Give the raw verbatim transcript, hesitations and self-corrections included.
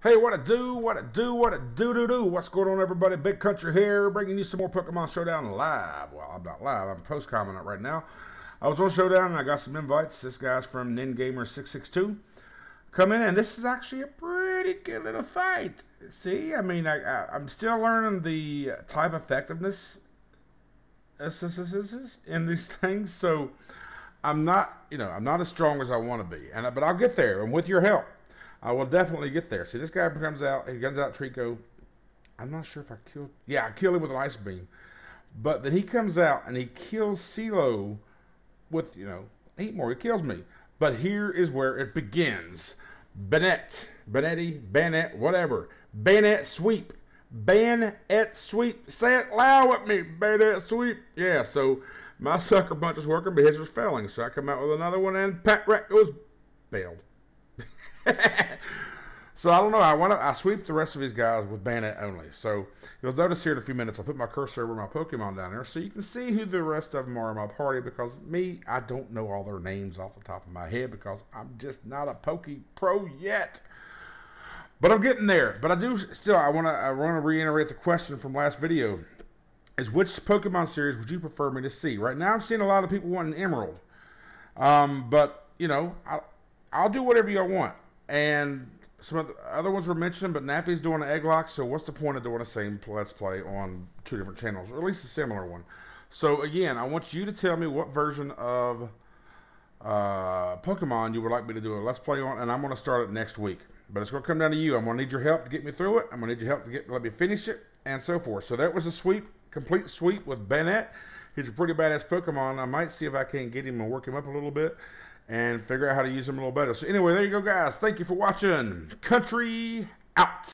Hey, what it do, what it do, what it do, do, do. What's going on, everybody? Big Country here, bringing you some more Pokemon Showdown live. Well, I'm not live. I'm post-commenting right now. I was on Showdown, and I got some invites. This guy's from Nin Gamer six six two. Come in, and this is actually a pretty good little fight. See, I mean, I, I, I'm still learning the type effectiveness in these things, so I'm not, you know, I'm not as strong as I want to be, and but I'll get there, and with your help. I will definitely get there. See, this guy comes out, he guns out Trico. I'm not sure if I killed, yeah, I killed him with an ice beam. But then he comes out and he kills CeeLo with, you know, eight more, he kills me. But here is where it begins. Banette, Banetti, Banette, whatever. Banette sweep, Banette sweep, say it loud with me, Banette sweep. Yeah, so my sucker punch was working, but his was failing. So I come out with another one and Pat Rack goes, bailed. So I don't know. I want to. I sweep the rest of these guys with Banette only. So you'll notice here in a few minutes, I put my cursor over my Pokemon down there, so you can see who the rest of them are in my party. Because me, I don't know all their names off the top of my head because I'm just not a Poke Pro yet. But I'm getting there. But I do still. I want to. I want to reiterate the question from last video: is which Pokemon series would you prefer me to see? Right now, I'm seeing a lot of people wanting Emerald. Um, but you know, I, I'll do whatever y'all want. And some of the other ones were mentioned, but Nappy's doing an egg lock, so what's the point of doing the same Let's Play on two different channels, or at least a similar one? So again, I want you to tell me what version of uh, Pokemon you would like me to do a Let's Play on, and I'm going to start it next week. But it's going to come down to you. I'm going to need your help to get me through it. I'm going to need your help to get let me finish it, and so forth. So that was a sweep, complete sweep with Banette. He's a pretty badass Pokemon. I might see if I can get him and work him up a little bit and figure out how to use them a little better. So anyway, there you go, guys. Thank you for watching. Country out.